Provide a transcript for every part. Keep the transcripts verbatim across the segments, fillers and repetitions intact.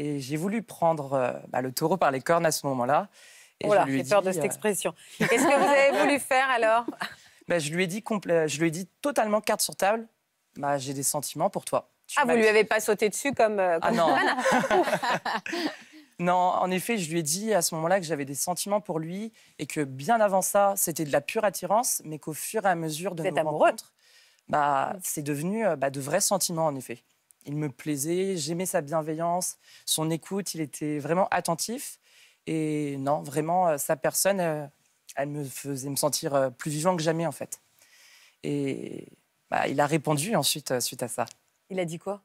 Et j'ai voulu prendre euh, bah, le taureau par les cornes à ce moment-là. Voilà, j'ai peur de cette expression. Euh... Qu'est-ce que vous avez voulu faire alors? bah, je, lui ai dit compl... je lui ai dit totalement carte sur table, bah, j'ai des sentiments pour toi. Tu ah, vous ne lui avez pas sauté dessus comme... Euh, comme... Ah non. Non, en effet, je lui ai dit à ce moment-là que j'avais des sentiments pour lui et que bien avant ça, c'était de la pure attirance, mais qu'au fur et à mesure de nos rencontres, bah, c'est devenu bah, de vrais sentiments, en effet. Il me plaisait, j'aimais sa bienveillance, son écoute, il était vraiment attentif. Et non, vraiment, sa personne, elle me faisait me sentir plus vivant que jamais, en fait. Et bah, il a répondu ensuite suite à ça. Il a dit quoi?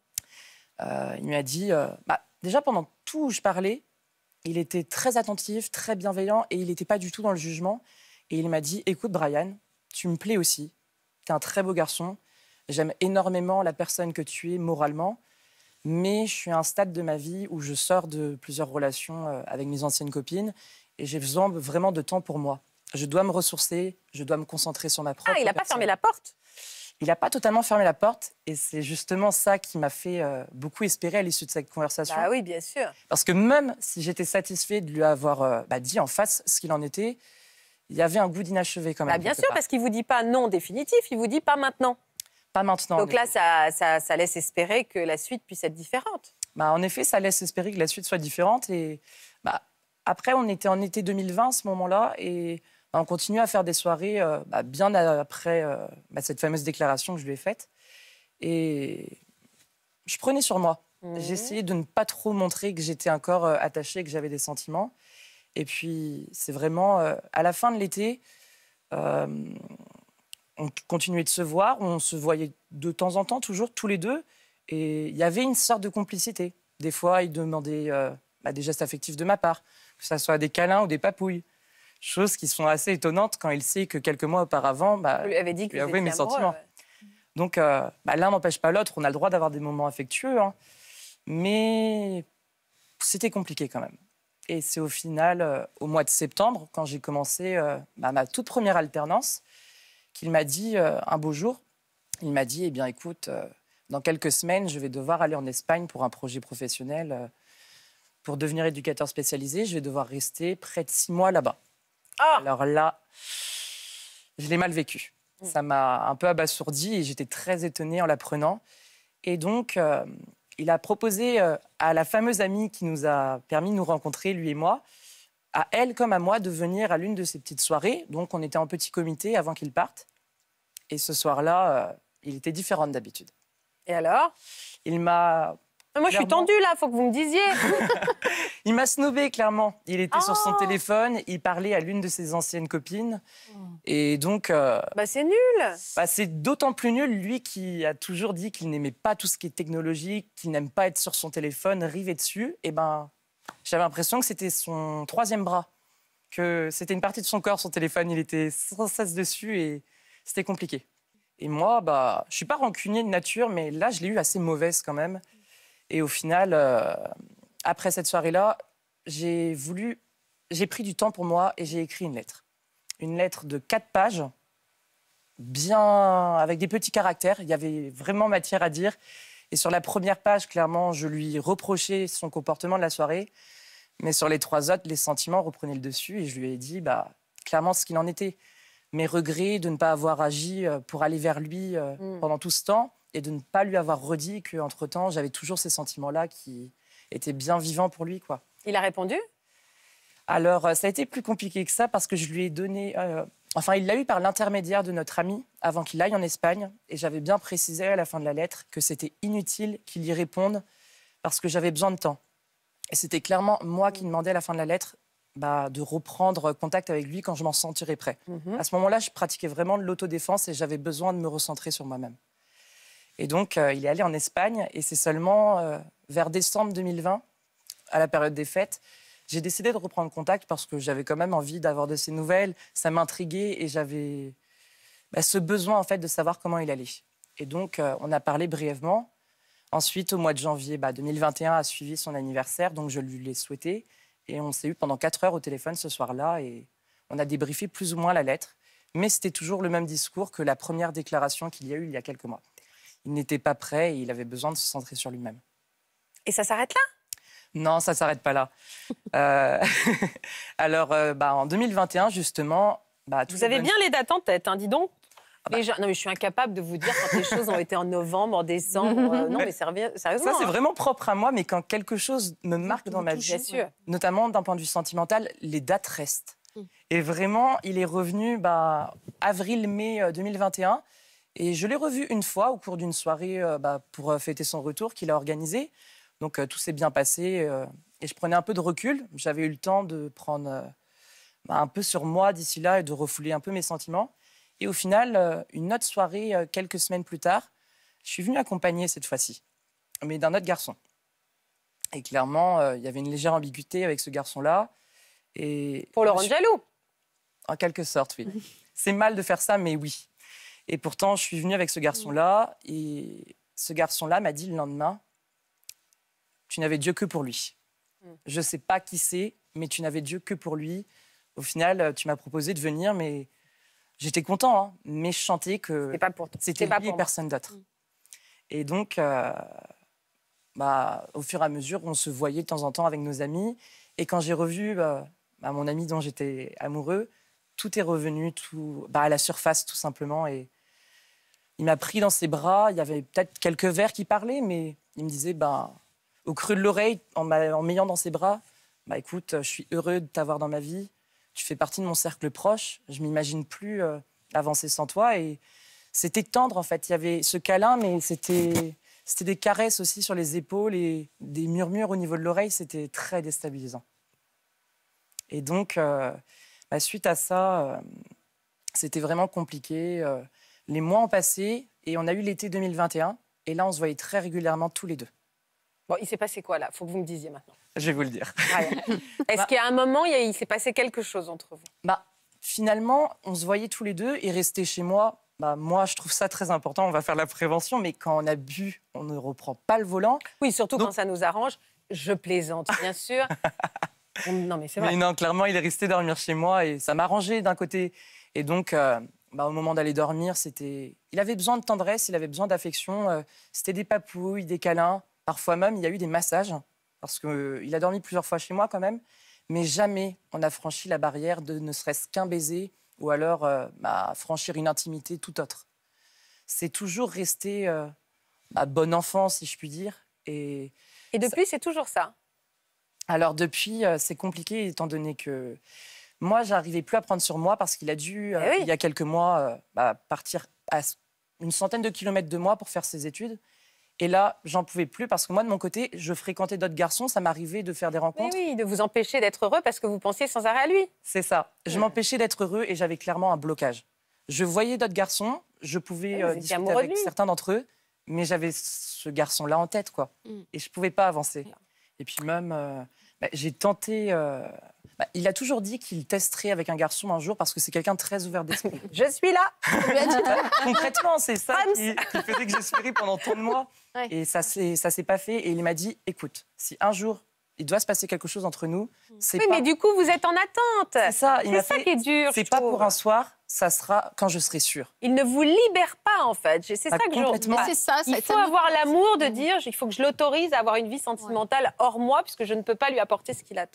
euh, Il m'a dit... Euh, bah, déjà, pendant tout où je parlais, il était très attentif, très bienveillant et il n'était pas du tout dans le jugement. Et il m'a dit, écoute, Brian, tu me plais aussi. Tu es un très beau garçon. J'aime énormément la personne que tu es moralement. Mais je suis à un stade de ma vie où je sors de plusieurs relations avec mes anciennes copines et j'ai besoin vraiment de temps pour moi. Je dois me ressourcer, je dois me concentrer sur ma propre personne. Ah, il n'a pas fermé la porte? Il n'a pas totalement fermé la porte et c'est justement ça qui m'a fait euh, beaucoup espérer à l'issue de cette conversation. Ah oui, bien sûr. Parce que même si j'étais satisfait de lui avoir euh, bah, dit en face ce qu'il en était, il y avait un goût d'inachevé quand même. Bah, bien sûr, part. Parce qu'il ne vous dit pas non définitif, il vous dit pas maintenant. Pas maintenant. Donc là, ça, ça, ça laisse espérer que la suite puisse être différente. Bah, en effet, ça laisse espérer que la suite soit différente. Et bah, après, on était en été deux mille vingt à ce moment-là et... On continue à faire des soirées euh, bah, bien après euh, bah, cette fameuse déclaration que je lui ai faite. Et je prenais sur moi. Mmh. J'essayais de ne pas trop montrer que j'étais encore euh, attachée, que j'avais des sentiments. Et puis, c'est vraiment... Euh, à la fin de l'été, euh, on continuait de se voir. On se voyait de temps en temps, toujours, tous les deux. Et il y avait une sorte de complicité. Des fois, il demandait euh, bah, des gestes affectifs de ma part, que ce soit des câlins ou des papouilles. Choses qui sont assez étonnantes quand il sait que quelques mois auparavant, bah, vous lui avez dit que vous étiez mes sentiments. Ouais. Donc, euh, bah, l'un n'empêche pas l'autre. On a le droit d'avoir des moments affectueux. Hein. Mais c'était compliqué quand même. Et c'est au final, euh, au mois de septembre, quand j'ai commencé euh, bah, ma toute première alternance, qu'il m'a dit, euh, un beau jour, il m'a dit, eh bien, écoute, euh, dans quelques semaines, je vais devoir aller en Espagne pour un projet professionnel. Euh, pour devenir éducateur spécialisé, je vais devoir rester près de six mois là-bas. Ah. Alors là, je l'ai mal vécu. Mmh. Ça m'a un peu abasourdi et j'étais très étonnée en l'apprenant. Et donc, euh, il a proposé euh, à la fameuse amie qui nous a permis de nous rencontrer, lui et moi, à elle comme à moi, de venir à l'une de ses petites soirées. Donc, on était en petit comité avant qu'il parte. Et ce soir-là, euh, il était différent d'habitude. Et alors? Il m'a... Moi, clairement. Je suis tendue, là, il faut que vous me disiez. Il m'a snobé, clairement. Il était oh. sur son téléphone, il parlait à l'une de ses anciennes copines. Oh. Et donc... Euh, bah, c'est nul. Bah, c'est d'autant plus nul, lui, qui a toujours dit qu'il n'aimait pas tout ce qui est technologique, qu'il n'aime pas être sur son téléphone, rivé dessus. Et ben, j'avais l'impression que c'était son troisième bras, que c'était une partie de son corps, son téléphone. Il était sans cesse dessus et c'était compliqué. Et moi, bah, je ne suis pas rancunier de nature, mais là, je l'ai eu assez mauvaise quand même. Et au final, euh, après cette soirée-là, j'ai voulu, j'ai pris du temps pour moi et j'ai écrit une lettre. Une lettre de quatre pages, bien avec des petits caractères. Il y avait vraiment matière à dire. Et sur la première page, clairement, je lui reprochais son comportement de la soirée. Mais sur les trois autres, les sentiments reprenaient le dessus. Et je lui ai dit, bah, clairement, ce qu'il en était. Mes regrets de ne pas avoir agi pour aller vers lui euh, mmh. pendant tout ce temps. Et de ne pas lui avoir redit qu'entre-temps, j'avais toujours ces sentiments-là qui étaient bien vivants pour lui, quoi. Il a répondu? Alors, ça a été plus compliqué que ça parce que je lui ai donné... Euh, enfin, il l'a eu par l'intermédiaire de notre ami avant qu'il aille en Espagne. Et j'avais bien précisé à la fin de la lettre que c'était inutile qu'il y réponde parce que j'avais besoin de temps. Et c'était clairement moi qui demandais à la fin de la lettre bah, de reprendre contact avec lui quand je m'en sentirais prêt. Mm-hmm. À ce moment-là, je pratiquais vraiment de l'autodéfense et j'avais besoin de me recentrer sur moi-même. Et donc, euh, il est allé en Espagne. Et c'est seulement euh, vers décembre deux mille vingt, à la période des fêtes, j'ai décidé de reprendre contact parce que j'avais quand même envie d'avoir de ses nouvelles. Ça m'intriguait et j'avais bah, ce besoin, en fait, de savoir comment il allait. Et donc, euh, on a parlé brièvement. Ensuite, au mois de janvier bah, deux mille vingt et un, a suivi son anniversaire. Donc, je lui l'ai souhaité. Et on s'est eu pendant quatre heures au téléphone ce soir-là. Et on a débriefé plus ou moins la lettre. Mais c'était toujours le même discours que la première déclaration qu'il y a eu il y a quelques mois. Il n'était pas prêt et il avait besoin de se centrer sur lui-même. Et ça s'arrête là? Non, ça ne s'arrête pas là. euh... Alors, euh, bah, en deux mille vingt et un, justement... Bah, vous avez bonnes... bien les dates en tête, hein, dis donc. Ah bah. gens... Non, mais je suis incapable de vous dire quand les choses ont été en novembre, en décembre. Euh, non, mais sérieusement. Ça, c'est hein. vraiment propre à moi, mais quand quelque chose me marque dans ma vie, sûr. notamment d'un point de vue sentimental, les dates restent. Et vraiment, il est revenu bah, avril-mai deux mille vingt et un. Et je l'ai revu une fois au cours d'une soirée euh, bah, pour fêter son retour qu'il a organisé. Donc, euh, tout s'est bien passé. Euh, et je prenais un peu de recul. J'avais eu le temps de prendre euh, bah, un peu sur moi d'ici là et de refouler un peu mes sentiments. Et au final, euh, une autre soirée, euh, quelques semaines plus tard, je suis venue accompagner cette fois-ci, mais d'un autre garçon. Et clairement, euh, il y avait une légère ambiguïté avec ce garçon-là. Et pour le rendre jaloux. En quelque sorte, oui. C'est mal de faire ça, mais oui. Et pourtant, je suis venue avec ce garçon-là, et ce garçon-là m'a dit le lendemain, tu n'avais Dieu que pour lui. Je ne sais pas qui c'est, mais tu n'avais Dieu que pour lui. Au final, tu m'as proposé de venir, mais j'étais content, hein, mais je chantais que c'était lui et personne d'autre. Et donc, euh, bah, au fur et à mesure, on se voyait de temps en temps avec nos amis. Et quand j'ai revu bah, bah, mon ami dont j'étais amoureux, tout est revenu tout, bah, à la surface, tout simplement. Et il m'a pris dans ses bras. Il y avait peut-être quelques vers qui parlaient, mais il me disait, bah, au creux de l'oreille, en m'ayant dans ses bras, bah, écoute, je suis heureux de t'avoir dans ma vie. Tu fais partie de mon cercle proche. Je ne m'imagine plus euh, avancer sans toi. Et c'était tendre, en fait. Il y avait ce câlin, mais c'était... C'était des caresses aussi sur les épaules et des murmures au niveau de l'oreille. C'était très déstabilisant. Et donc, euh, bah, suite à ça, euh, c'était vraiment compliqué. Euh, les mois ont passé et on a eu l'été deux mille vingt et un. Et là, on se voyait très régulièrement tous les deux. Bon, il s'est passé quoi, là? Il faut que vous me disiez maintenant. Je vais vous le dire. Ah, Est-ce bah, qu'à un moment, il, il s'est passé quelque chose entre vous? Bah, finalement, on se voyait tous les deux et restait chez moi. Bah, moi, je trouve ça très important. On va faire la prévention, mais quand on a bu, on ne reprend pas le volant. Oui, surtout donc... quand ça nous arrange. Je plaisante, bien sûr. Non, mais c'est vrai. Mais non, clairement, il est resté dormir chez moi et ça m'arrangeait d'un côté. Et donc, euh, bah, au moment d'aller dormir, c'était... Il avait besoin de tendresse, il avait besoin d'affection. Euh, c'était des papouilles, des câlins. Parfois même, il y a eu des massages. Parce qu'il euh, a dormi plusieurs fois chez moi quand même. Mais jamais on a franchi la barrière de ne serait-ce qu'un baiser, ou alors euh, bah, franchir une intimité tout autre. C'est toujours resté euh, bah, bon enfant, si je puis dire. Et, et depuis, ça... c'est toujours ça? Alors depuis, euh, c'est compliqué, étant donné que moi, j'arrivais plus à prendre sur moi parce qu'il a dû, euh, oui. il y a quelques mois, euh, bah, partir à une centaine de kilomètres de moi pour faire ses études. Et là, j'en pouvais plus parce que moi, de mon côté, je fréquentais d'autres garçons. Ça m'arrivait de faire des rencontres. Mais oui, de vous empêcher d'être heureux parce que vous pensiez sans arrêt à lui. C'est ça. Je m'empêchais d'être heureux et j'avais clairement un blocage. Je voyais d'autres garçons, je pouvais euh, discuter avec de certains d'entre eux, mais j'avais ce garçon-là en tête, quoi. Mm. Et je pouvais pas avancer. Non. Et puis même, euh, bah, j'ai tenté... Euh... Bah, il a toujours dit qu'il testerait avec un garçon un jour parce que c'est quelqu'un de très ouvert d'esprit. Je suis là. Concrètement, c'est ça qui, qui faisait que j'espérais pendant tant de mois. Ouais. Et ça ne s'est pas fait. Et il m'a dit, écoute, si un jour, il doit se passer quelque chose entre nous, c'est oui, pas... mais du coup, vous êtes en attente. C'est ça, il m'a fait, ça qui est dur. C'est pas trouve. pour un soir, ça sera quand je serai sûre. Il ne vous libère pas, en fait. C'est bah, ça que je... C'est ça, ça. Il faut avoir l'amour de dire, il faut que je l'autorise à avoir une vie sentimentale ouais. hors moi, puisque je ne peux pas lui apporter ce qu'il attend.